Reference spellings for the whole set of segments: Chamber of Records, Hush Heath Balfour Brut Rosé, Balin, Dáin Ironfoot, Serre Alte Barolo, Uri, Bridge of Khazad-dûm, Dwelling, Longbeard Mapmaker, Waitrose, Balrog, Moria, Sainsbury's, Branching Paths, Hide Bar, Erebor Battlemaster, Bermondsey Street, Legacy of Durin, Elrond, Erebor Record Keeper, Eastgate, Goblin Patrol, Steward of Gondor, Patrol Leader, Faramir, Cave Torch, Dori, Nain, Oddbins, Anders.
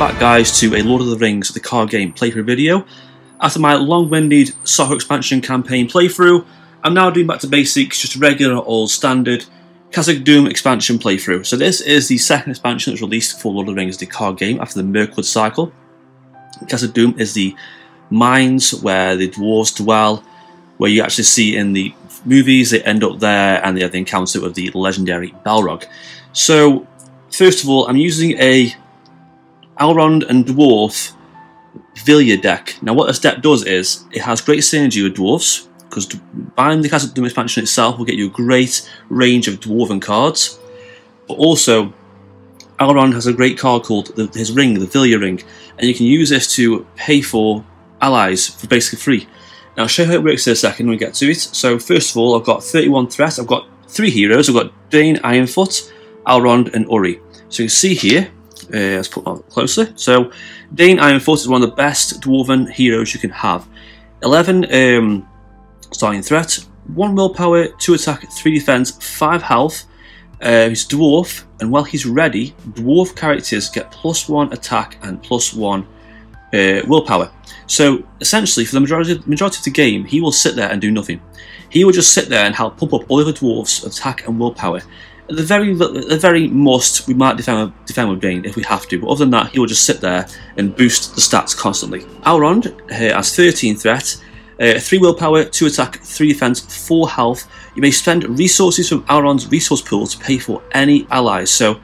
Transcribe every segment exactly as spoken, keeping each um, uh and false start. back, guys, to a Lord of the Rings the card game playthrough video. After my long-winded soccer expansion campaign playthrough, I'm now doing back to basics, just a regular old standard Khazad-dûm expansion playthrough. So this is the second expansion that's released for Lord of the Rings the card game after the Mirkwood cycle. Khazad-dûm is the mines where the dwarves dwell, where you actually see in the movies they end up there and they have the encounter with the legendary Balrog. So first of all, I'm using a Elrond and Dwarf Vilya deck. Now what this deck does is, it has great synergy with Dwarves, because buying the Khazad-dûm expansion itself will get you a great range of Dwarven cards, but also Elrond has a great card called the, his ring, the Vilya ring, and you can use this to pay for allies for basically free. Now I'll show you how it works in a second when we get to it. So first of all, I've got thirty-one threats, I've got three heroes, I've got Dáin Ironfoot, Elrond and Uri. So you can see here, uh, let's put that closer, so Dáin Ironfoot is one of the best Dwarven heroes you can have. eleven um, starting threat, one willpower, two attack, three defense, five health, uh, he's Dwarf, and while he's ready, Dwarf characters get plus one attack and plus one uh, willpower. So essentially, for the majority of, majority of the game, he will sit there and do nothing. He will just sit there and help pump up all the Dwarves' attack and willpower. The very, the very most, we might defend, defend with Dáin if we have to, but other than that, he will just sit there and boost the stats constantly. Elrond uh, has thirteen threat, uh, three willpower, two attack, three defense, four health. You may spend resources from Elrond's resource pool to pay for any allies. So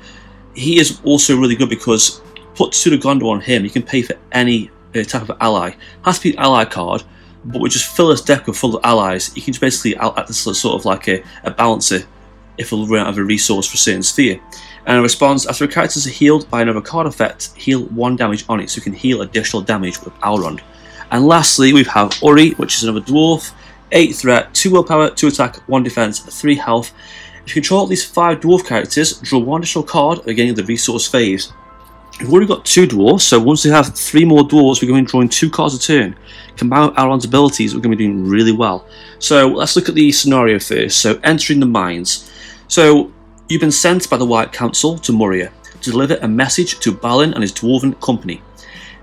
he is also really good because put Steward of Gondor on him, you can pay for any uh, type of ally. It has to be an ally card, but we just fill this deck with full of allies. You can just basically act as sort of like a, a balancer if we'll run out of a resource for a certain sphere. And in response, after a character is healed by another card effect, heal one damage on it, so you can heal additional damage with Elrond. And lastly, we have Uri, which is another Dwarf, eight threat, two willpower, two attack, one defense, three health. If you control at least five Dwarf characters, draw one additional card at the beginning of the resource phase. We've already got two Dwarves, so once we have three more Dwarves, we're going to be drawing two cards a turn. Combined with Elrond's abilities, we're going to be doing really well. So let's look at the scenario first, so entering the mines. So, you've been sent by the White Council to Moria to deliver a message to Balin and his Dwarven company.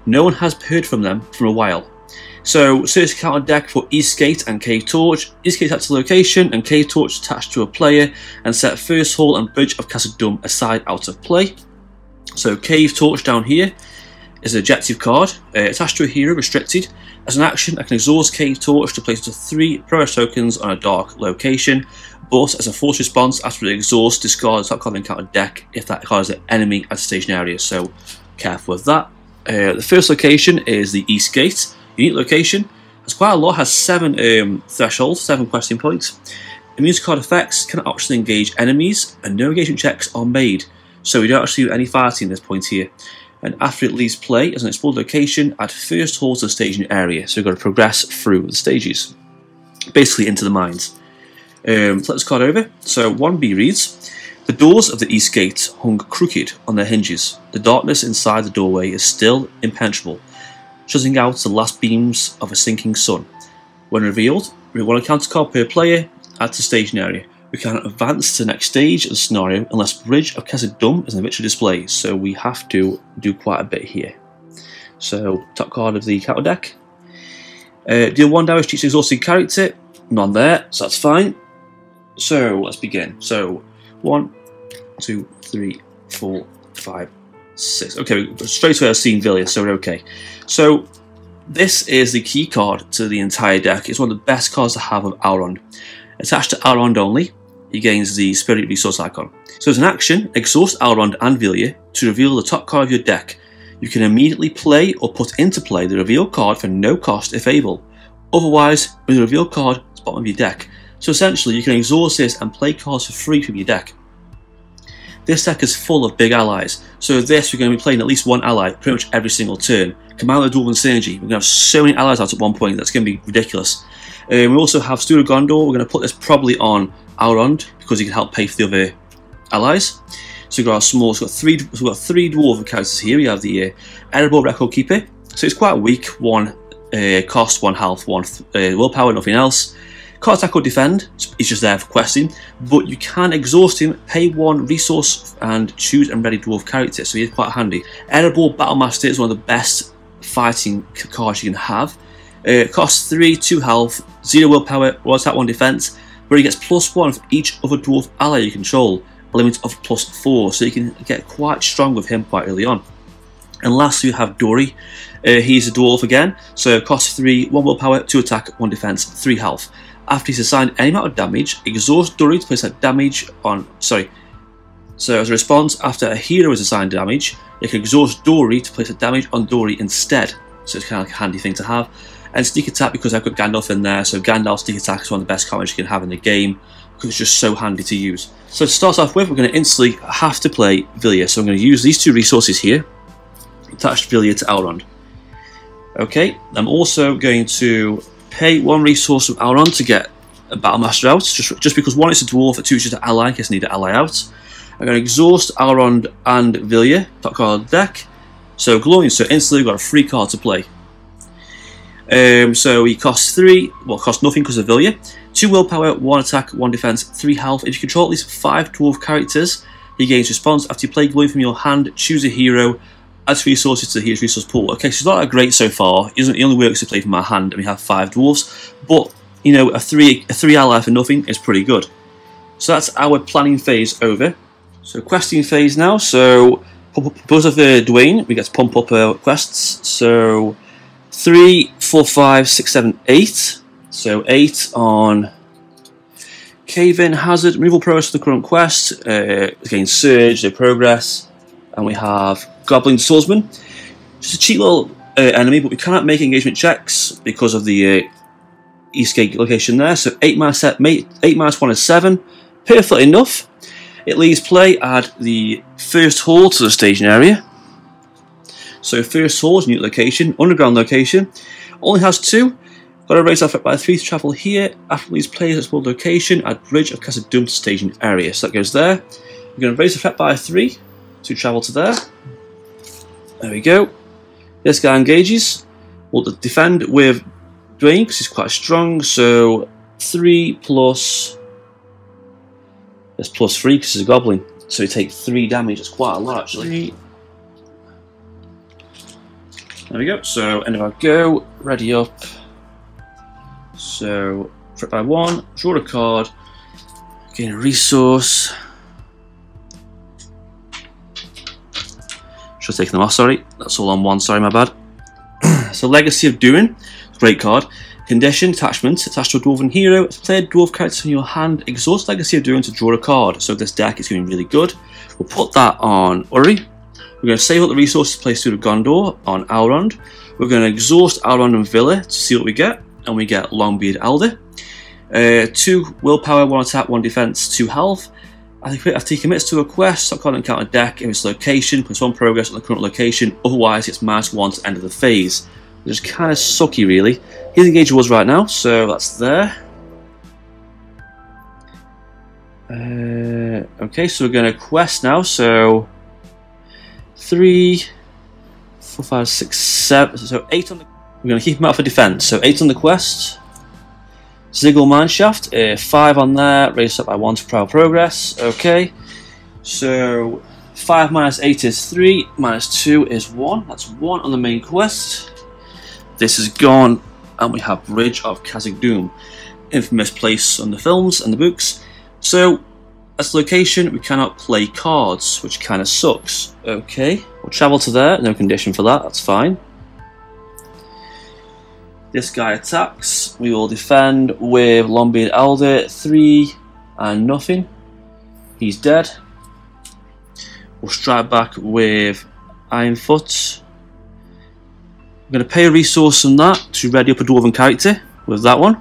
No one has heard from them for a while. So, search the counter deck for Eastgate and Cave Torch. Eastgate attached to location and Cave Torch attached to a player, and set First Hall and Bridge of Khazad-dûm aside out of play. So, Cave Torch down here is an objective card, uh, attached to a hero, restricted. As an action, I can exhaust Cave Torch to place up to three progress tokens on a dark location, but as a force response, after the exhaust, discard that card encounter deck if that card is an enemy at a station area, so careful with that. Uh, the first location is the East Gate, unique location, has quite a lot, has seven um, thresholds, seven questing points. Immune card effects can optionally engage enemies, and no engagement checks are made, so we don't actually do any fighting at this point here. And after it leaves play, as an explored location, add First Hall to the staging area. So we've got to progress through the stages, basically into the mines. Um, flip this card over. So one B reads, the doors of the East Gate hung crooked on their hinges. The darkness inside the doorway is still impenetrable, shutting out the last beams of a sinking sun. When revealed, we want a counter card per player, add to the staging area. We can't advance to the next stage of the scenario unless Bridge of Khazad-dûm is in the victory display, so we have to do quite a bit here. So, top card of the counter deck. Uh, deal one damage to each exhausted character, none there, so that's fine. So, let's begin. So, one, two, three, four, five, six. Okay, straight away I've seen Vilya, so we're okay. So, this is the key card to the entire deck. It's one of the best cards to have of Elrond. Attached to Elrond only, he gains the Spirit Resource icon. So as an action, exhaust Elrond and Vilya to reveal the top card of your deck. You can immediately play or put into play the revealed card for no cost if able. Otherwise, with the revealed card at the bottom of your deck. So essentially, you can exhaust this and play cards for free from your deck. This deck is full of big allies, so with this we're going to be playing at least one ally pretty much every single turn. Command the Dwarven synergy, we're going to have so many allies out at one point, that's going to be ridiculous. Um, we also have Steward of Gondor, we're going to put this probably on Elrond because he can help pay for the other allies. So we've got our small, so we've got three, so we've got three Dwarven characters here. We have the uh, Erebor Record Keeper, so it's quite weak, one uh, cost, one health, one uh, willpower, nothing else. Can't attack or defend, he's just there for questing, but you can exhaust him, pay one resource and choose and ready dwarf character, so he is quite handy. Erebor Battlemaster is one of the best fighting cards you can have. Uh, it costs three, two health, zero willpower, one attack, one defense, where he gets plus one for each other dwarf ally you control, a limit of plus four, so you can get quite strong with him quite early on. And lastly, you have Dori. Uh, he's a dwarf again, so cost three, one willpower, two attack, one defense, three health. After he's assigned any amount of damage, exhaust Dori to place that damage on. Sorry. So as a response, after a hero is assigned damage, you can exhaust Dori to place a damage on Dori instead. So it's kind of like a handy thing to have. And sneak attack, because I've got Gandalf in there, so Gandalf sneak attack is one of the best combos you can have in the game, because it's just so handy to use. So to start off with, we're going to instantly have to play Vilya. So I'm going to use these two resources here, attached Vilya to Elrond. Okay, I'm also going to pay one resource from Elrond to get a Battlemaster out, just, just because one, it's a dwarf, and two, it's just an ally, in case I need an ally out. I'm going to exhaust Elrond and Vilya, top card deck. So Glowing, so instantly we've got a free card to play. Um, so he costs three, well, costs nothing because of Vilya. Two willpower, one attack, one defense, three health. If you control at least five dwarf characters, he gains response. After you play Glowing from your hand, choose a hero. Adds resources to the hero's resource pool. Okay, so he's not that great so far. He, doesn't, he only works to play from my hand, and we have five dwarves. But you know, a three a three ally for nothing is pretty good. So that's our planning phase over. So questing phase now. So because of the Dáin, we get to pump up our quests. So three, four, five, six, seven, eight. So eight on cave-in hazard removal progress for the current quest. Uh, again, surge, no progress, and we have Goblin Swordsman, just a cheap little uh, enemy, but we cannot make engagement checks because of the uh, Eastgate location there. So eight minus one is seven, perfect enough. It leaves play, add the First Hall to the staging area. So First Hall is a new location, underground location, only has two. Got to raise that by three to travel here. After these plays, that's world location, add Bridge of Khazad-dûm to staging area. So that goes there. We're going to raise the threat by three to travel to there. There we go. This guy engages. We'll defend with Dáin because he's quite strong. So three plus. That's plus three because he's a goblin. So we take three damage. That's quite a lot actually. There we go. So end of our go. Ready up. So trip by one. Draw a card. Gain a resource. Should have taken them off, sorry. That's all on one, sorry, my bad. So Legacy of Durin, great card. Condition, attachment, attached to a dwarven hero. Play a dwarf character in your hand. Exhaust Legacy of Durin to draw a card. So this deck is going really good. We'll put that on Uri. We're going to save up the resources to play Steward of Gondor on Elrond. We're going to exhaust Elrond and Vilya to see what we get. And we get Longbeard Elder. Uh, two willpower, one attack, one defense, two health. After he commits to a quest, stop card and counter deck in its location, plus one progress on the current location, otherwise it's minus one to end of the phase. Which is kind of sucky, really. He's engaged with us right now, so that's there. Uh, okay, so we're going to quest now, so three, four, five, six, seven, so eight on the... We're going to keep him out for defense, so eight on the quest. Zigil Mineshaft, uh, five on there, raised up by one to proud progress. Okay, so five minus eight is three, minus two is one. That's one on the main quest. This is gone, and we have Bridge of Khazad-dûm, infamous place on the films and the books. So, as location, we cannot play cards, which kind of sucks. Okay, we'll travel to there, no condition for that, that's fine. This guy attacks, we will defend with Longbeard Elder, three and nothing. He's dead. We'll strike back with Ironfoot. I'm going to pay a resource on that to ready up a Dwarven character with that one.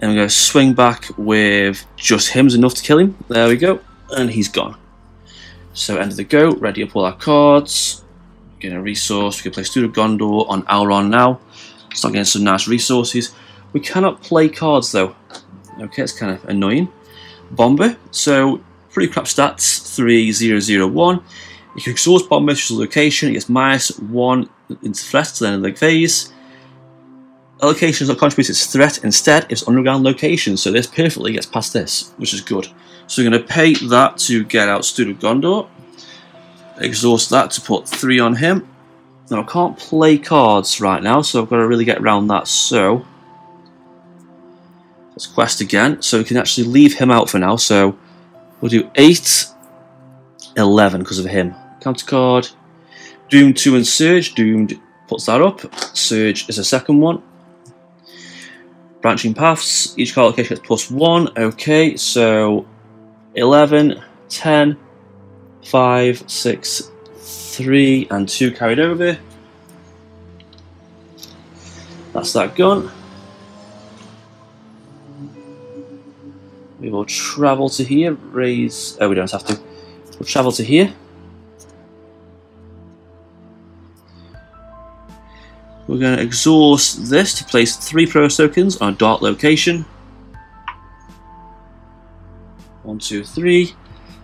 And I'm going to swing back with just him's enough to kill him. There we go. And he's gone. So end of the go, ready up all our cards. Getting a resource, we can play Steward of Gondor on Elrond now. Start getting some nice resources. We cannot play cards though. Okay, it's kind of annoying. Bomber, so pretty crap stats, three zero zero one. You can exhaust Bomber to the location, it gets minus one into threat to the end of the phase. Allocations that contribute its threat instead is underground locations, so this perfectly gets past this, which is good. So we're going to pay that to get out Steward of Gondor, exhaust that to put three on him. Now I can't play cards right now, so I've got to really get around that, so let's quest again, so we can actually leave him out for now, so we'll do eight, eleven because of him. Counter card, Doomed two and Surge, Doomed puts that up, Surge is a second one. Branching Paths, each card location gets plus one, okay, so eleven, ten, five, six, three and two carried over. That's that gun. We will travel to here, raise, oh we don't have to, we'll travel to here. We're going to exhaust this to place three progress tokens on a dark location. One, two, three.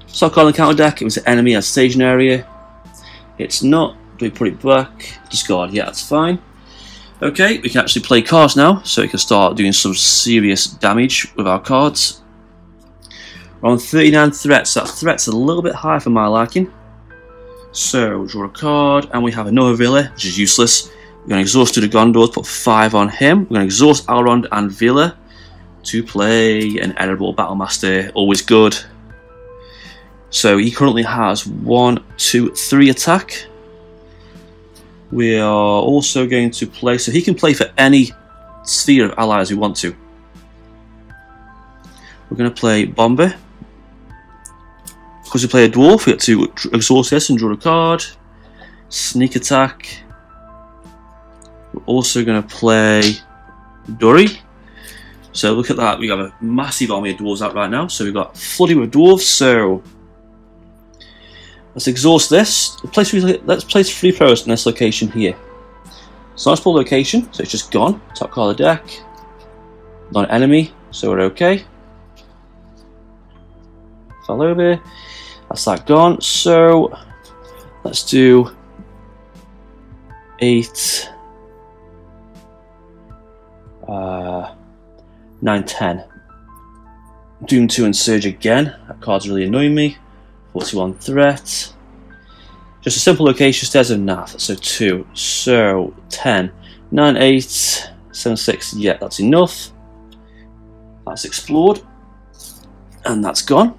Stock card on the counter deck, it was an enemy at staging area. It's not. Do we put it back? Discard, yeah, that's fine. Okay, we can actually play cards now, so we can start doing some serious damage with our cards. We're on thirty-nine threats, so that threat's a little bit high for my liking. So, draw a card, and we have another Vilya, which is useless. We're going to exhaust to the Gondor, put five on him. We're going to exhaust Elrond and Vilya to play an Erebor Battlemaster, always good. So he currently has one, two, three attack. We are also going to play, so he can play for any sphere of allies we want to. We're going to play Bomber. Because we play a Dwarf, we get to exhaust this and draw a card. Sneak attack. We're also going to play Dori. So look at that, we have a massive army of Dwarves out right now. So we've got flooded with Dwarves, so let's exhaust this. Place, let's place three pros in this location here. It's not a small location, so it's just gone. Top card of the deck. Not an enemy, so we're okay. Fell over. That's that gone. So let's do eight, uh, nine, ten. Doom two and Surge again. That card's really annoying me. forty-one threat. Just a simple location, Stairs of Nain, so two. So ten, nine, eight, seven, six, yeah, that's enough. That's explored. And that's gone.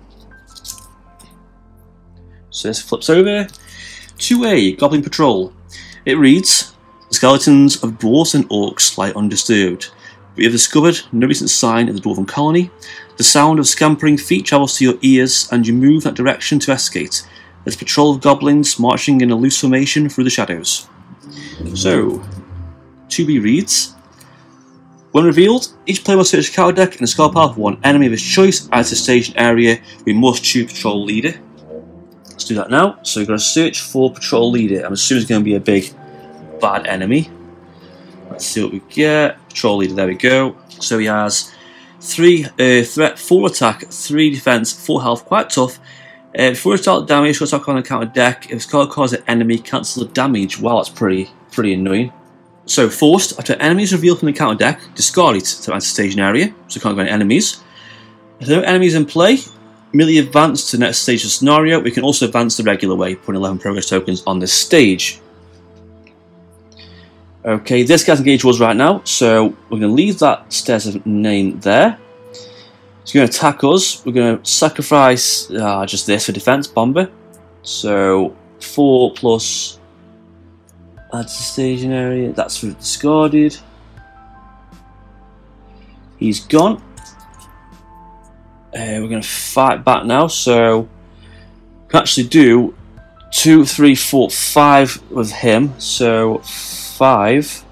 So this flips over. two A, Goblin Patrol. It reads, the skeletons of dwarves and orcs lie undisturbed. We have discovered no recent sign of the dwarven colony. The sound of scampering feet travels to your ears, and you move that direction to Eastgate. There's a patrol of goblins marching in a loose formation through the shadows. So, two B reads, when revealed, each player will search a card deck and discard part of one enemy of his choice as a station area. We must choose Patrol Leader. Let's do that now. So we're going to search for Patrol Leader. I'm assuming it's going to be a big, bad enemy. Let's see what we get. Patrol Leader, there we go. So he has three uh, threat, four attack, three defense, four health, quite tough. Uh, before we start damage, we'll attack on the counter deck. If it's card causes an enemy, cancel the damage. Wow, that's pretty pretty annoying. So forced, after enemies revealed from the counter deck, discard it to enter staging area, so we can't go any enemies. If there are no enemies in play, merely advance to the next stage of scenario. We can also advance the regular way, putting eleven progress tokens on this stage. Okay, this guy's engaged with us right now, so we're going to leave that Stairs of Nain there. He's going to attack us. We're going to sacrifice uh, just this for defense, Bomber. So, four plus add to staging area. That's for discarded. He's gone. Uh, we're going to fight back now, so we can actually do two, three, four, five with him. So, five,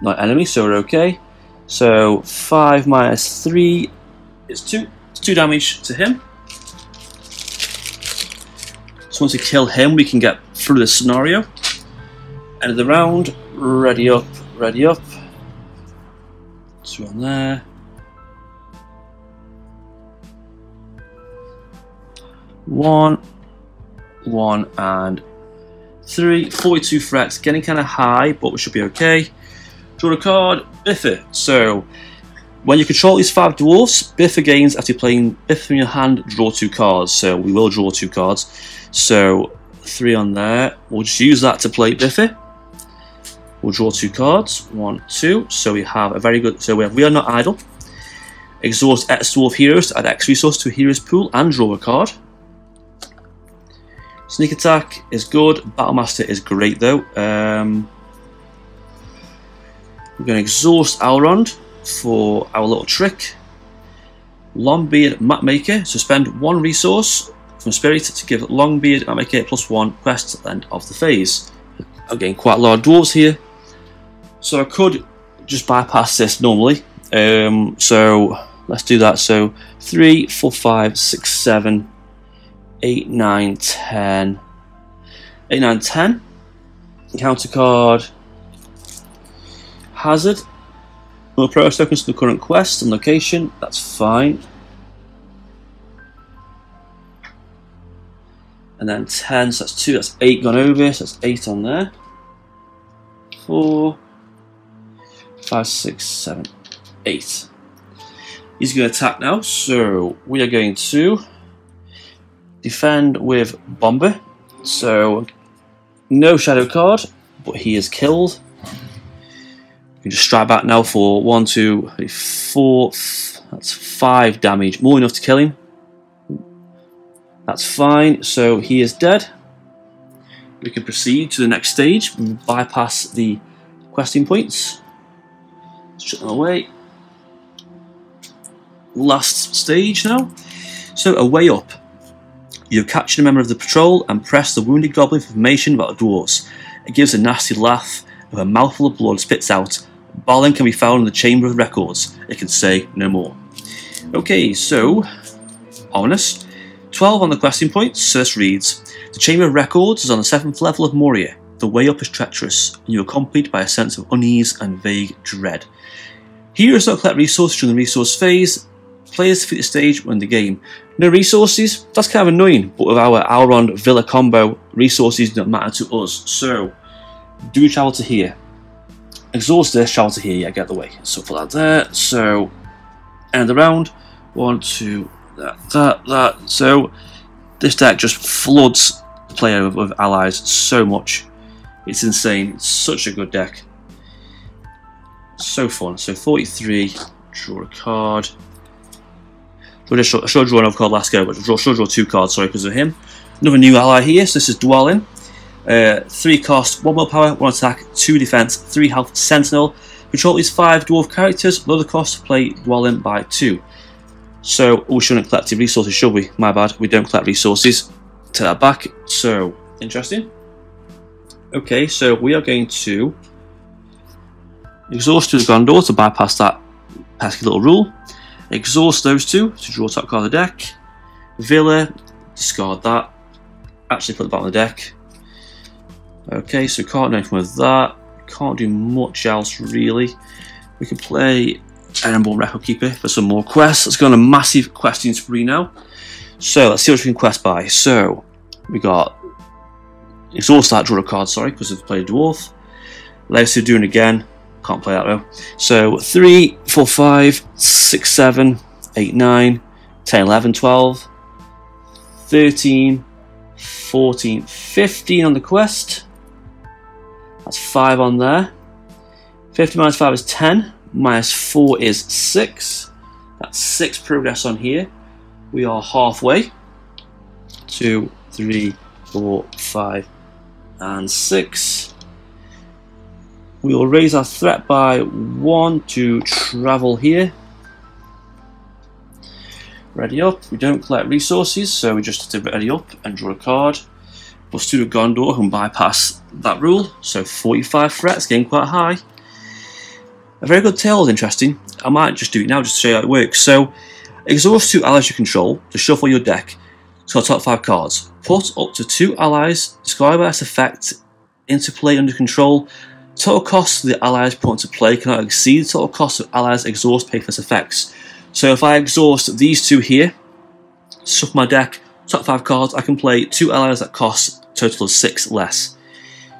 not enemy, so we're okay. So five minus three is two. It's two damage to him. So once we kill him, we can get through this scenario. End of the round. Ready up, ready up. Two on there. One, one, and three, forty-two threats, getting kind of high, but we should be okay. to record Biffy. So, when you control these five dwarfs, Biffy gains after playing Biffy from your hand, draw two cards. So, we will draw two cards. So, three on there. We'll just use that to play Biffy. We'll draw two cards. One, two. So, we have a very good. So, we have We Are Not Idle. Exhaust X Dwarf Heroes to add X resource to a hero's pool and draw a card. Sneak attack is good. Battlemaster is great though. Um, we're going to exhaust Elrond for our little trick. Longbeard Mapmaker. So spend one resource from Spirit to give Longbeard Mapmaker plus one quest at the end of the phase. Again, quite a lot of dwarves here. So I could just bypass this normally. Um, so let's do that. So three, four, five, six, seven, eight, nine, ten, eight, nine, ten. Counter card Hazard. No progress tokens to the current quest and location. That's fine. And then ten. So that's two. That's eight gone over. So that's eight on there. Four, five, six, seven. Eight. He's going to attack now, so we are going to defend with Bomber. So no shadow card, but he is killed. We can just strike back now for one, two, three, four. That's five damage, more than enough to kill him. That's fine. So he is dead. We can proceed to the next stage and bypass the questing points. Shut them away. Last stage now. So, a way up. You've captured a member of the patrol and press the wounded goblin for information about the dwarves. It gives a nasty laugh with a mouthful of blood spits out. Balin can be found in the Chamber of Records. It can say no more. Okay, so, ominous. twelve on the questing points, so this reads, the Chamber of Records is on the seventh level of Moria. The way up is treacherous, and you are accompanied by a sense of unease and vague dread. Heroes don't collect resources during the resource phase. Players defeat the stage, win the game. No resources? That's kind of annoying, but with our Elrond Vilya combo, resources don't matter to us. So, do we travel to here? Exhaust this, travel to here, yeah, get the way. So, put that there. So, end the round. One, two, that, that, that. So, this deck just floods the player with, with allies so much. It's insane. It's such a good deck. So fun. So forty-three, draw a card. I should have drawn another card last go, but I should have drawn two cards, sorry, because of him. Another new ally here, so this is Dwelling. Uh, three cost, one willpower, one attack, two defense, three health, sentinel. Control these five dwarf characters, lower the cost to play Dwelling by two. So, we shouldn't collect resources, should we? My bad, we don't collect resources. Take that back. So, interesting. Okay, so we are going to exhaust Steward of Gondor to bypass that pesky little rule. Exhaust those two to draw top card of the deck. Vilya, discard that. Actually put the bottom of the deck. Okay, so we can't do anything with that. Can't do much else really. We can play Erebor Record Keeper for some more quests. Let's go on a massive questing spree now. So let's see what we can quest by. So we got exhaust that, draw a card, sorry, because I've played a dwarf. Legacy of Durin again. Can't play that though. So three, four, five, six, seven, eight, nine, ten, eleven, twelve, thirteen, fourteen, fifteen on the quest. That's five on there. fifty minus five is ten. Minus four is six. That's six progress on here. We are halfway. Two, three, four, five, and six. We will raise our threat by one to travel here. Ready up. We don't collect resources, so we just have to ready up and draw a card. Plus two to Gondor can bypass that rule, so forty-five threats, getting quite high. A very good tale is interesting. I might just do it now just to show you how it works. So, exhaust two allies you control to shuffle your deck to our top five cards. Put up to two allies, discard by its effect, into play under control. Total cost of the allies put into play cannot exceed the total cost of allies exhaust pay for its effects. So if I exhaust these two here, shuffle my deck, top five cards, I can play two allies that cost a total of six less.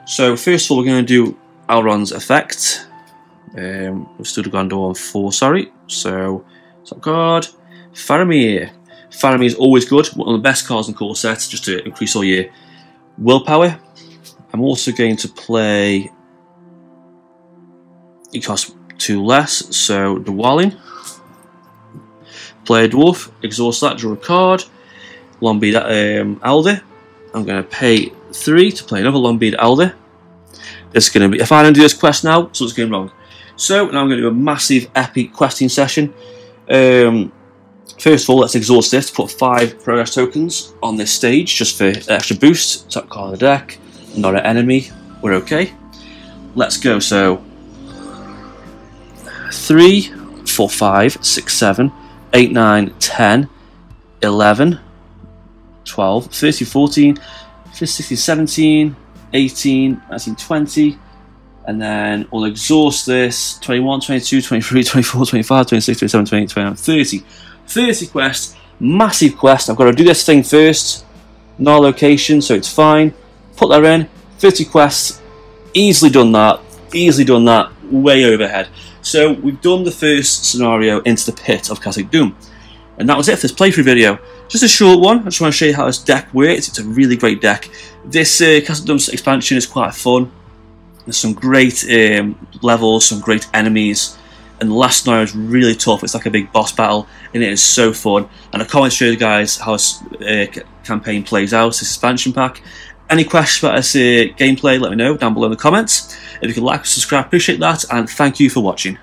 So first of all, we're going to do Elrond's effect. Um, we've still got Gondor on four, sorry. So, Sopguard, Faramir. Faramir is always good, one of the best cards in core sets, just to increase all your willpower. I'm also going to play, it costs two less, so Dwelling. Play a Dwarf, exhaust that, draw a card. Longbeard um, Elder. I'm going to pay three to play another Longbeard Elder. This is going to be, if I don't do this quest now, something's going wrong. So now I'm going to do a massive epic questing session. Um, first of all, let's exhaust this to put five progress tokens on this stage just for extra boost. Top card of the deck, not an enemy, we're okay. Let's go. So three, four, five, six, seven, eight, nine, ten, eleven, twelve, thirteen, fourteen, fifteen, sixteen, seventeen. eighteen, nineteen, twenty, and then we'll exhaust this, twenty-one, twenty-two, twenty-three, twenty-four, twenty-five, twenty-six, twenty-seven, twenty-eight, twenty-nine, thirty. thirty quests, massive quest. I've got to do this thing first, no location, so it's fine. Put that in, fifty quests, easily done that, easily done that, way overhead. So we've done the first scenario into the pit of Khazad-dûm. And that was it for this playthrough video. Just a short one, I just want to show you how this deck works. It's a really great deck. This uh, Khazad-dûm's expansion is quite fun. There's some great um, levels, some great enemies, and the last scenario is really tough. It's like a big boss battle, and it is so fun. And I can't wait to show you guys how this uh, campaign plays out, this expansion pack. Any questions about this uh, gameplay, let me know down below in the comments. If you could like, subscribe, appreciate that, and thank you for watching.